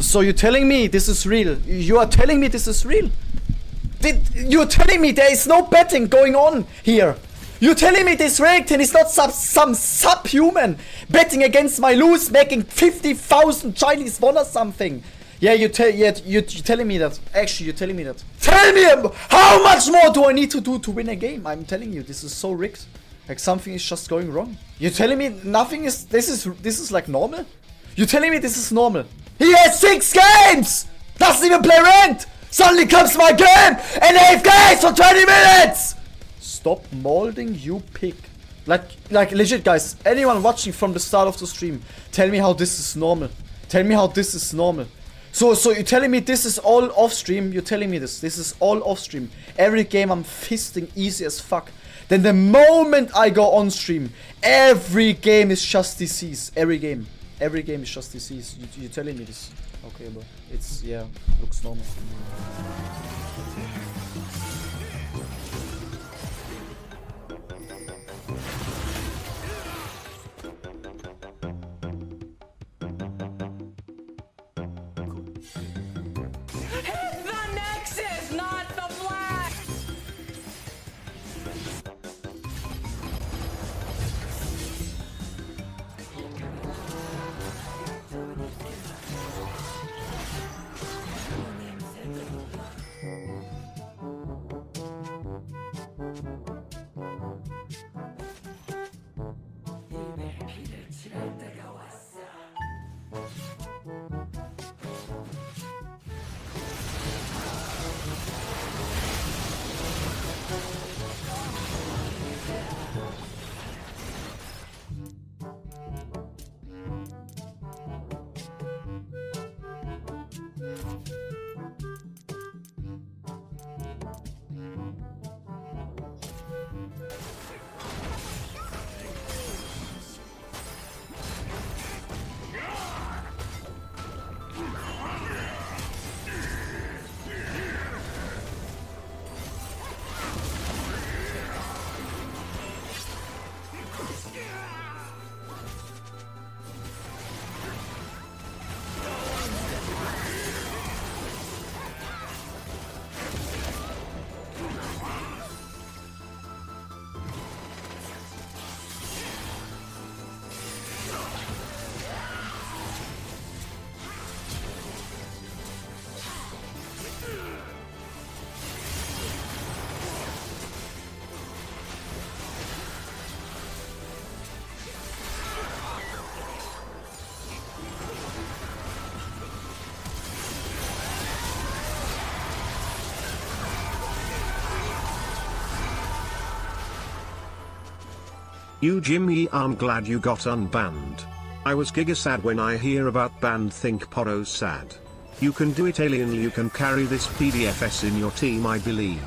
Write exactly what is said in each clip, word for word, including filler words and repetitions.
So you're telling me this is real? You are telling me this is real? Did, you're telling me there is no betting going on here? You're telling me this Reactin is not sub, some subhuman betting against my lose, making fifty thousand Chinese won or something? Yeah, you tell, yeah, you're telling me that. Actually, you're telling me that. Tell me how much more do I need to do to win a game? I'm telling you, this is so rigged. Like something is just going wrong. You're telling me nothing is. This is this is like normal. You're telling me this is normal. He has six games. Doesn't even play ranked. Suddenly comes my game and eight guys for twenty minutes. Stop molding, you pig. Like like legit, guys. Anyone watching from the start of the stream, tell me how this is normal. Tell me how this is normal. So so you're telling me this is all off stream. You're telling me this. This is all off stream. Every game I'm fisting easy as fuck. Then the moment I go on stream, every game is just disease. Every game. Every game is just disease. You, you're telling me this. Okay, bro. It's, yeah, looks normal. You Jimmy, I'm glad you got unbanned. I was giga sad when I hear about banned think Poro's sad. You can do it alien, you can carry this P D F S in your team I believe.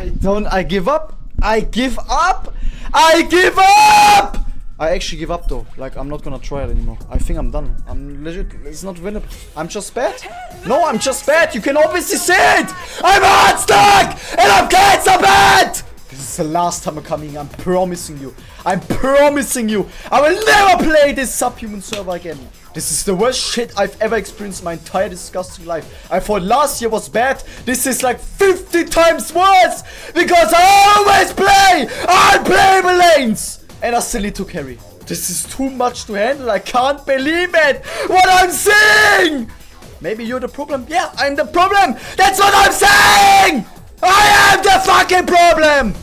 I don't, I give up. I give up. I give up. I actually give up though. Like, I'm not gonna try it anymore. I think I'm done. I'm legit. It's not winnable. I'm just bad. No, I'm just bad. You can obviously see it. I'm hardstuck and I'm cancer bad. This is the last time I'm coming. I'm promising you. I'm promising you. I will never play this subhuman server again. This is the worst shit I've ever experienced in my entire disgusting life. I thought last year was bad. This is like fifty times worse. Because I always play unplayable lanes. And I still need to carry. This is too much to handle. I can't believe it. What I'm seeing. Maybe you're the problem. Yeah, I'm the problem. That's what I'm saying. I am the fucking problem.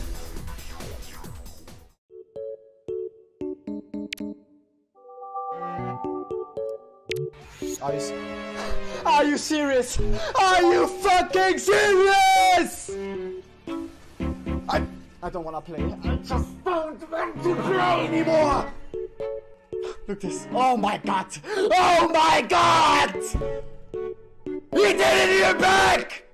Are you, are you serious? Are you fucking serious? I I don't wanna play. I just don't want to play anymore. Look this. Oh my god. Oh my god. He did it in your back.